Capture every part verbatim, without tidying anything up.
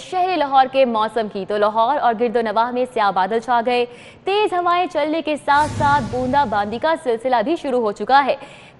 शहर लाहौर के मौसम की तो लाहौर और गिरदोनवा में स्याह बादल छा गए। तेज हवाएं चलने के साथ साथ बूंदाबांदी का सिलसिला भी शुरू हो चुका है।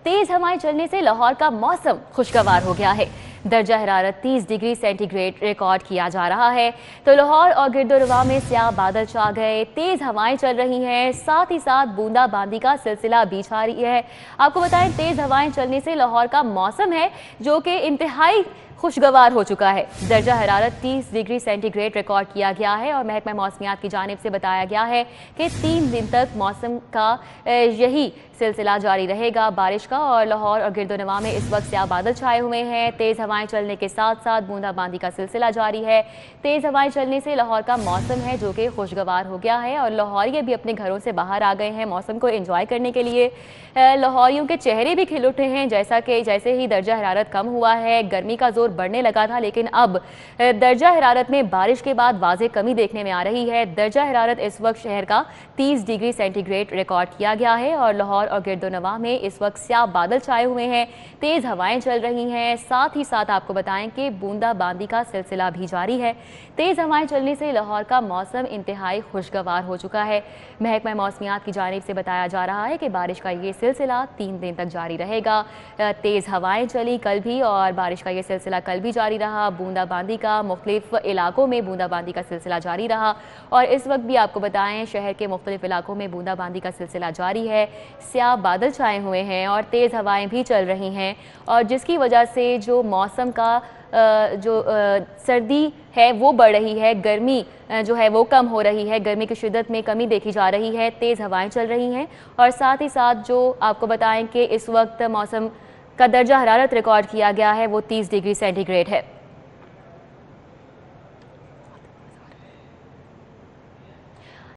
तेज हवाएं चलने से लाहौर का मौसम खुशगवार हो गया है। दर्जा हरारत तीस डिग्री सेंटीग्रेड रिकॉर्ड किया जा रहा है। तो लाहौर और गिरदोनवा में स्याह बादल छा गए, तेज हवाएं चल रही हैं, साथ ही साथ बूंदाबांदी का सिलसिला भी छा रही है। आपको बताएं, तेज हवाएं चलने से लाहौर का मौसम है जो कि इंतहाई खुशगवार हो चुका है। दर्जा हरारत तीस डिग्री सेंटीग्रेड रिकॉर्ड किया गया है और महकमा मौसमियात की जानिब से बताया गया है कि तीन दिन तक मौसम का यही सिलसिला जारी रहेगा बारिश का। और लाहौर और गिरदोनवा में इस वक्त स्याह बादल छाए हुए हैं। तेज़ हवाएं चलने के साथ साथ बूंदाबांदी का सिलसिला जारी है। तेज़ हवाएं चलने से लाहौर का मौसम है जो कि खुशगवार हो गया है और लाहौरिये भी अपने घरों से बाहर आ गए हैं मौसम को एंजॉय करने के लिए। लाहौरियों के चेहरे भी खिल उठे हैं जैसा कि जैसे ही दर्जा हरारत कम हुआ है। गर्मी का जोर बढ़ने लगा था, लेकिन अब दर्जा हरारत में बारिश के बाद वाज़े कमी देखने में आ रही है। दर्जा हरारत इस वक्त शहर का तीस डिग्री सेंटीग्रेड रिकॉर्ड किया गया है और लाहौर और गिरदोनवा में इस वक्त स्याह बादल छाए हुए हैं। तेज़ हवाएं चल रही हैं, साथ ही साथ आपको बताएं कि बूंदाबांदी का सिलसिला भी जारी है। तेज़ हवाएं चलने से लाहौर का मौसम इंतहाई खुशगवार हो चुका है। महकमा मौसमियात की जानिब से बताया जा रहा है कि बारिश का ये सिलसिला तीन दिन तक जारी रहेगा। तेज़ हवाएं चली कल भी और बारिश का ये सिलसिला कल भी जारी रहा। बूंदाबांदी का मुख्तलिफ इलाकों में बूंदाबांदी का सिलसिला जारी रहा और इस वक्त भी आपको बताएं शहर के मुख्तलिफ इलाकों में बूंदाबांदी का सिलसिला जारी है। स्याह बादल छाए हुए हैं और तेज़ हवाएं भी चल रही हैं और जिसकी वजह से जो मौसम का जो सर्दी है वो बढ़ रही है, गर्मी जो है वो कम हो रही है। गर्मी की शिद्दत में कमी देखी जा रही है। तेज़ हवाएं चल रही हैं और साथ ही साथ जो आपको बताएं कि इस वक्त मौसम का दर्जा हरारत रिकॉर्ड किया गया है वो तीस डिग्री सेंटीग्रेड है।